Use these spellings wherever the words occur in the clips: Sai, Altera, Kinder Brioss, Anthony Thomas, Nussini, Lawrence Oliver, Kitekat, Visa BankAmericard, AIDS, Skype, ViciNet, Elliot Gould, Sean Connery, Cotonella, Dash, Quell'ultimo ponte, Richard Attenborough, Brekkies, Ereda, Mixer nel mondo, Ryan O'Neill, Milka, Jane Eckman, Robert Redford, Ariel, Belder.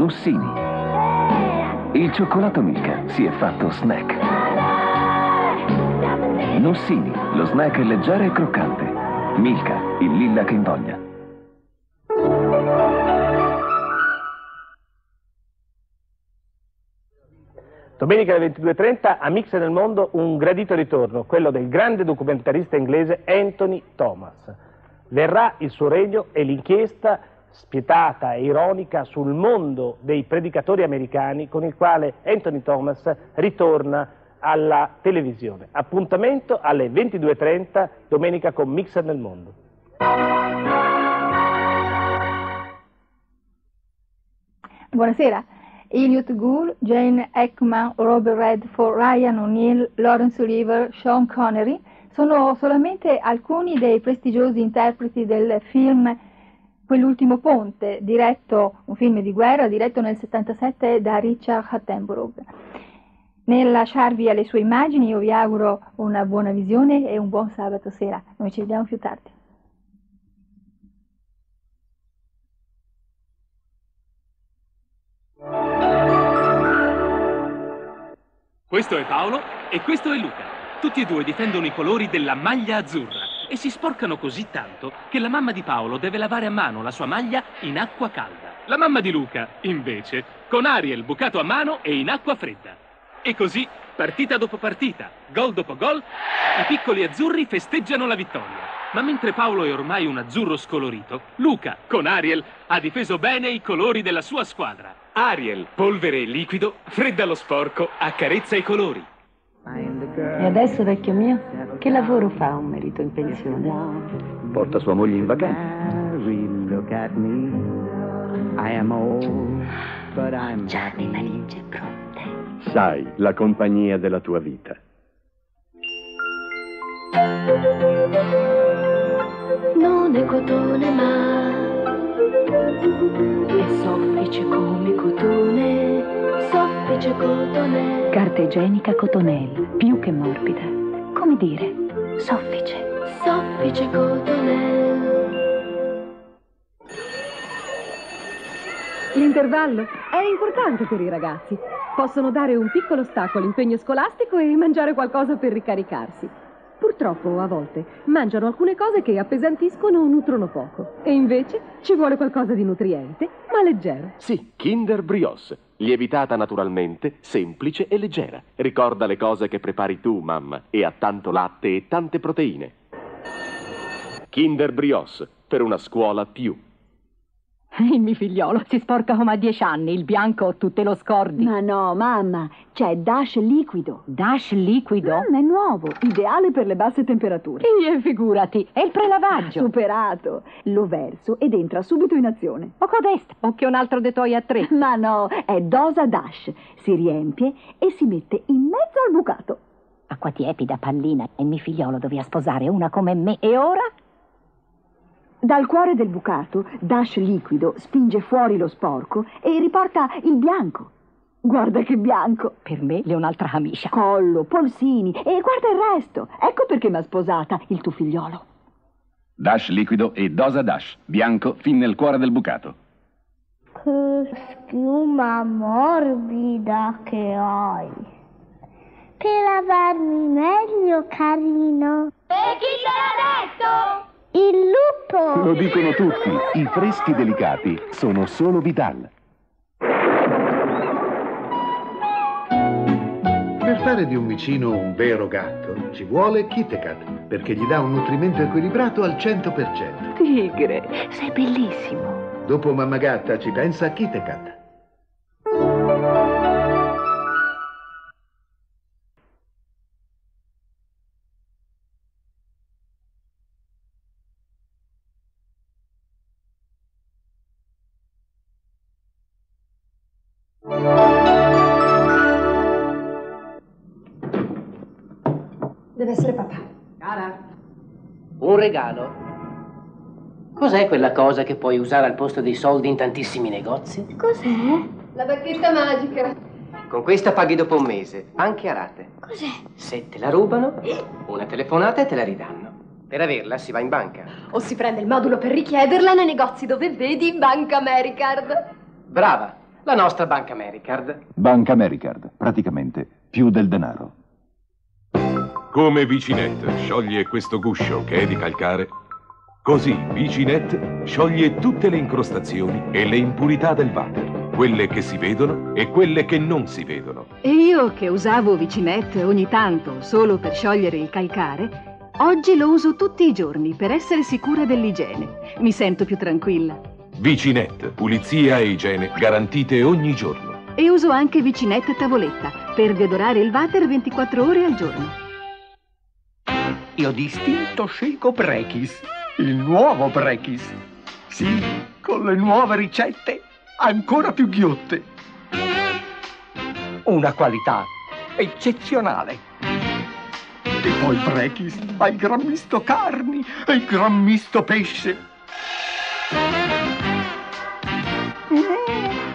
Nussini. Il cioccolato Milka si è fatto snack. Nussini, lo snack leggero e croccante. Milka, il lilla che invoglia. Domenica alle 22:30 a Mixer nel mondo un gradito ritorno, quello del grande documentarista inglese Anthony Thomas. Verrà il suo regno e l'inchiesta spietata e ironica sul mondo dei predicatori americani con il quale Anthony Thomas ritorna alla televisione. Appuntamento alle 22:30 domenica con Mixer nel mondo. Buonasera. Elliot Gould, Jane Eckman, Robert Redford, Ryan O'Neill, Lawrence Oliver, Sean Connery sono solamente alcuni dei prestigiosi interpreti del film Quell'ultimo ponte, un film di guerra diretto nel 1977 da Richard Attenborough. Nel lasciarvi alle sue immagini io vi auguro una buona visione e un buon sabato sera. Noi ci vediamo più tardi. Questo è Paolo e questo è Luca. Tutti e due difendono i colori della maglia azzurra e si sporcano così tanto che la mamma di Paolo deve lavare a mano la sua maglia in acqua calda. La mamma di Luca, invece, con Ariel bucato a mano e in acqua fredda. E così, partita dopo partita, gol dopo gol, i piccoli azzurri festeggiano la vittoria. Ma mentre Paolo è ormai un azzurro scolorito, Luca, con Ariel, ha difeso bene i colori della sua squadra. Ariel, polvere e liquido, fredda lo sporco, accarezza i colori. E adesso, vecchio mio, che lavoro fa un marito in pensione? Porta sua moglie in vacanza. Già le valigie pronte. Sai, la compagnia della tua vita. Non è cotone, ma è soffice come cotone, soffice cotone. Carta igienica Cotonella, più che morbida. Come dire, soffice. Soffice Cotonella. L'intervallo è importante per i ragazzi. Possono dare un piccolo stacco all'impegno scolastico e mangiare qualcosa per ricaricarsi. Purtroppo, a volte, mangiano alcune cose che appesantiscono o nutrono poco. E invece ci vuole qualcosa di nutriente, ma leggero. Sì, Kinder Brioss. Lievitata naturalmente, semplice e leggera. Ricorda le cose che prepari tu, mamma, e ha tanto latte e tante proteine. Kinder Brioss, per una scuola più. Il mio figliolo si sporca come a 10 anni, il bianco tu te lo scordi. Ma no, mamma, c'è Dash liquido. Dash liquido? Mamma, è nuovo, ideale per le basse temperature. E figurati, è il prelavaggio. Superato, lo verso ed entra subito in azione. O codesta, o che un altro detoi a 3. Ma no, è dosa Dash, si riempie e si mette in mezzo al bucato. Acqua tiepida, pallina, e mio figliolo doveva sposare una come me, e ora? Dal cuore del bucato, Dash liquido spinge fuori lo sporco e riporta il bianco. Guarda che bianco! Per me è un'altra camicia. Collo, polsini e guarda il resto. Ecco perché mi ha sposata il tuo figliolo. Dash liquido e dosa Dash, bianco fin nel cuore del bucato. Che schiuma morbida che hai. Per lavarmi meglio, carino. E chi te l'ha detto? Il lupo! Lo dicono tutti, i freschi delicati sono solo Vital. Per fare di un vicino un vero gatto ci vuole Kitekat, perché gli dà un nutrimento equilibrato al 100%. Tigre, sei bellissimo. Dopo mamma gatta ci pensa Kitekat. Deve essere papà. Cara, un regalo. Cos'è quella cosa che puoi usare al posto dei soldi in tantissimi negozi? Cos'è? La bacchetta magica. Con questa paghi dopo un mese, anche a rate. Cos'è? Se te la rubano, una telefonata e te la ridanno. Per averla si va in banca. O si prende il modulo per richiederla nei negozi dove vedi Banca Americard. Brava. La nostra BankAmericard. BankAmericard, praticamente più del denaro. Come ViciNet scioglie questo guscio che è di calcare, così ViciNet scioglie tutte le incrostazioni e le impurità del water, quelle che si vedono e quelle che non si vedono. E io che usavo ViciNet ogni tanto solo per sciogliere il calcare, oggi lo uso tutti i giorni per essere sicura dell'igiene. Mi sento più tranquilla. ViciNet, pulizia e igiene garantite ogni giorno. E uso anche ViciNet Tavoletta per deodorare il water 24 ore al giorno. Io distinto scelgo Brekkies, il nuovo Brekkies. Sì, con le nuove ricette ancora più ghiotte. Una qualità eccezionale. E poi Brekkies ha il gran misto carni e il gran misto pesce.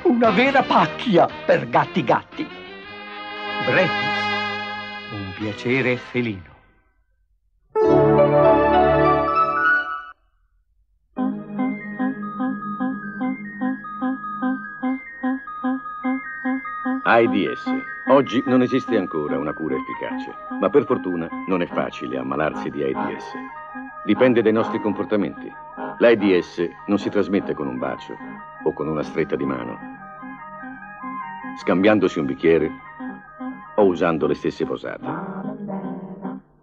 Una vera pacchia per gatti. Brekkies, un piacere felino. AIDS. Oggi non esiste ancora una cura efficace, ma per fortuna non è facile ammalarsi di AIDS. Dipende dai nostri comportamenti. L'AIDS non si trasmette con un bacio o con una stretta di mano, scambiandosi un bicchiere o usando le stesse posate.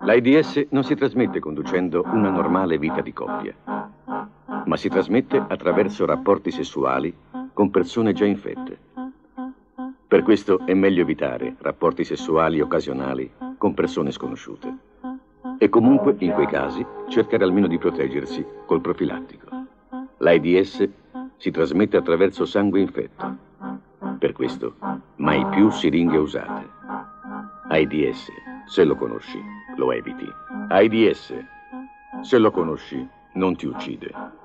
L'AIDS non si trasmette conducendo una normale vita di coppia, ma si trasmette attraverso rapporti sessuali con persone già infette. Per questo è meglio evitare rapporti sessuali occasionali con persone sconosciute. E comunque, in quei casi, cercare almeno di proteggersi col profilattico. L'AIDS si trasmette attraverso sangue infetto. Per questo, mai più siringhe usate. AIDS, se lo conosci, lo eviti. AIDS, se lo conosci, non ti uccide.